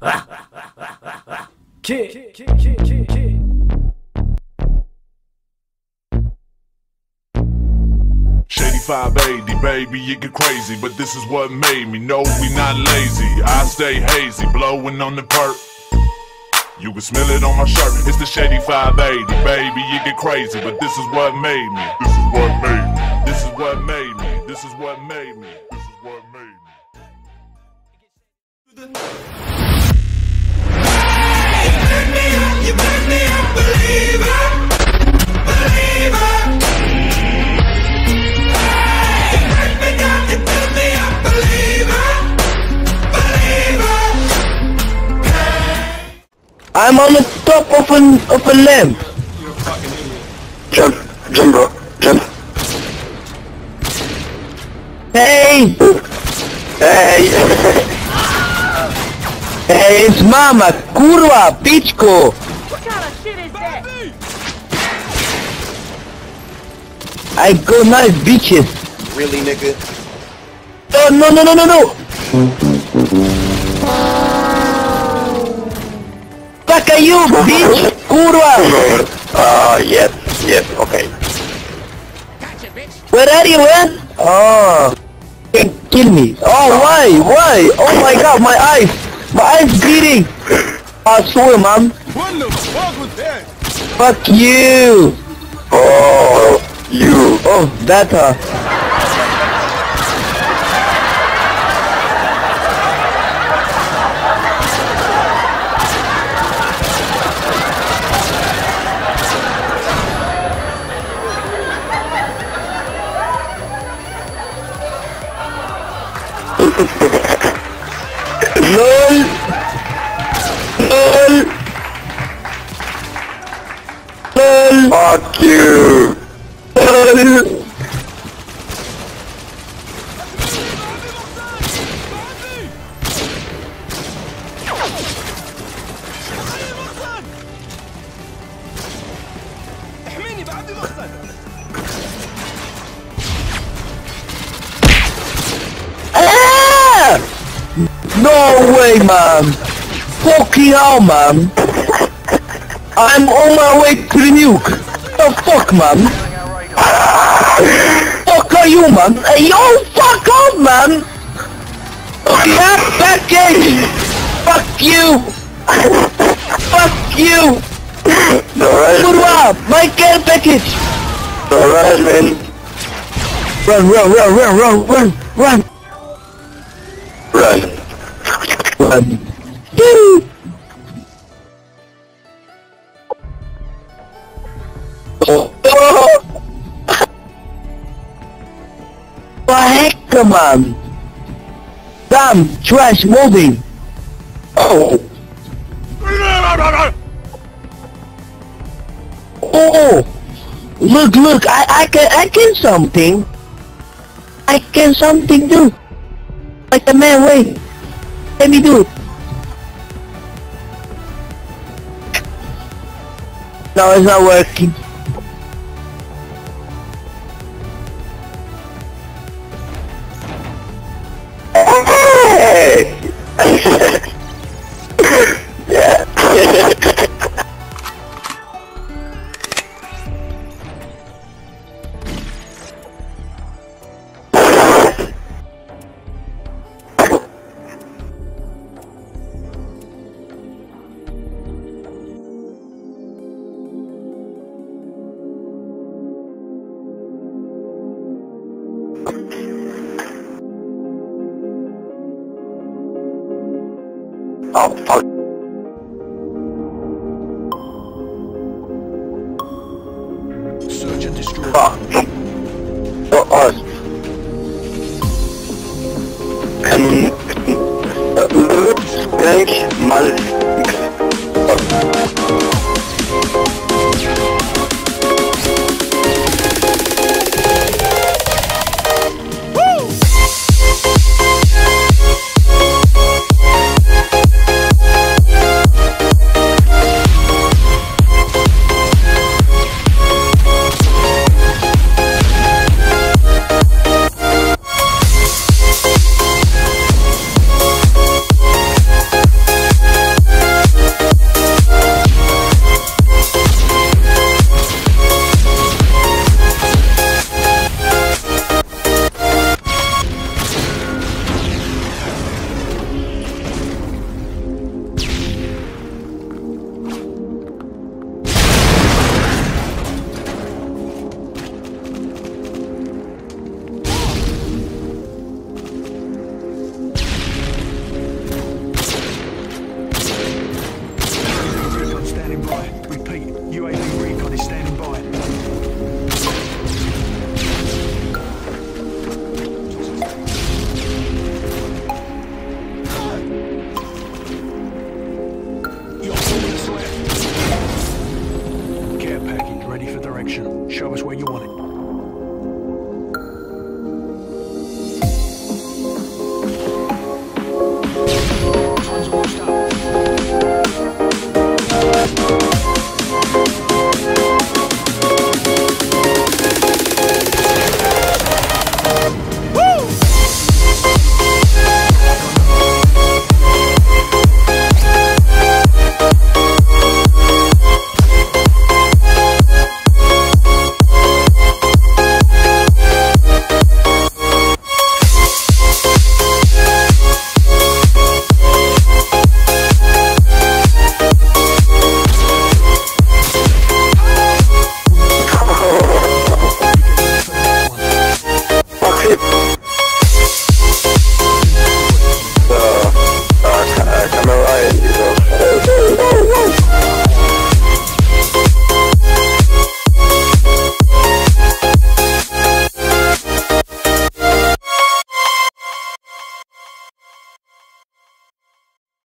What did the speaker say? Shady 580, baby, you get crazy, but this is what made me. No, we not lazy. I stay hazy, blowing on the perk. You can smell it on my shirt. It's the Shady 580, baby, you get crazy, but this is what made me. This is what made me. This is what made me. This is what made me. This is what made me. You make me a believer, believer. Hey, you break me down, you build me a believer, believer. Hey. I'm on the top of a lamp. You're a fucking idiot. Jump, bro, jump. Hey, hey. Hey, it's mama, kurwa, pičko. What kind of shit is that? I go nice bitches. Really, nigga? Oh, no. Fuck you, bitch, kurwa. Oh, yes, okay. Gotcha, bitch. Where are you, man? Oh, kill me. Oh, why? Oh my god, my eyes. My eyes bleeding! I swear, man. What the fuck was that? Fuck you! Oh, you! Oh, that's her. LOL. Fuck you. LOL. No way, man! Fucking hell, man! I'm on my way to the nuke! The fuck, man! Fuck are you, man? Hey, yo, fuck off, man! That package! Fuck you! Fuck you! Alright, man. My care package! Alright, man. Run! What heck, come on! Damn, trash moving! Oh! Look! I can something! I can something do! Like a man, wait! Let me do it. No, it's not working. Hey! Oh, fuck. Search and destroy. Fuck. For us. description. Show us where you want it.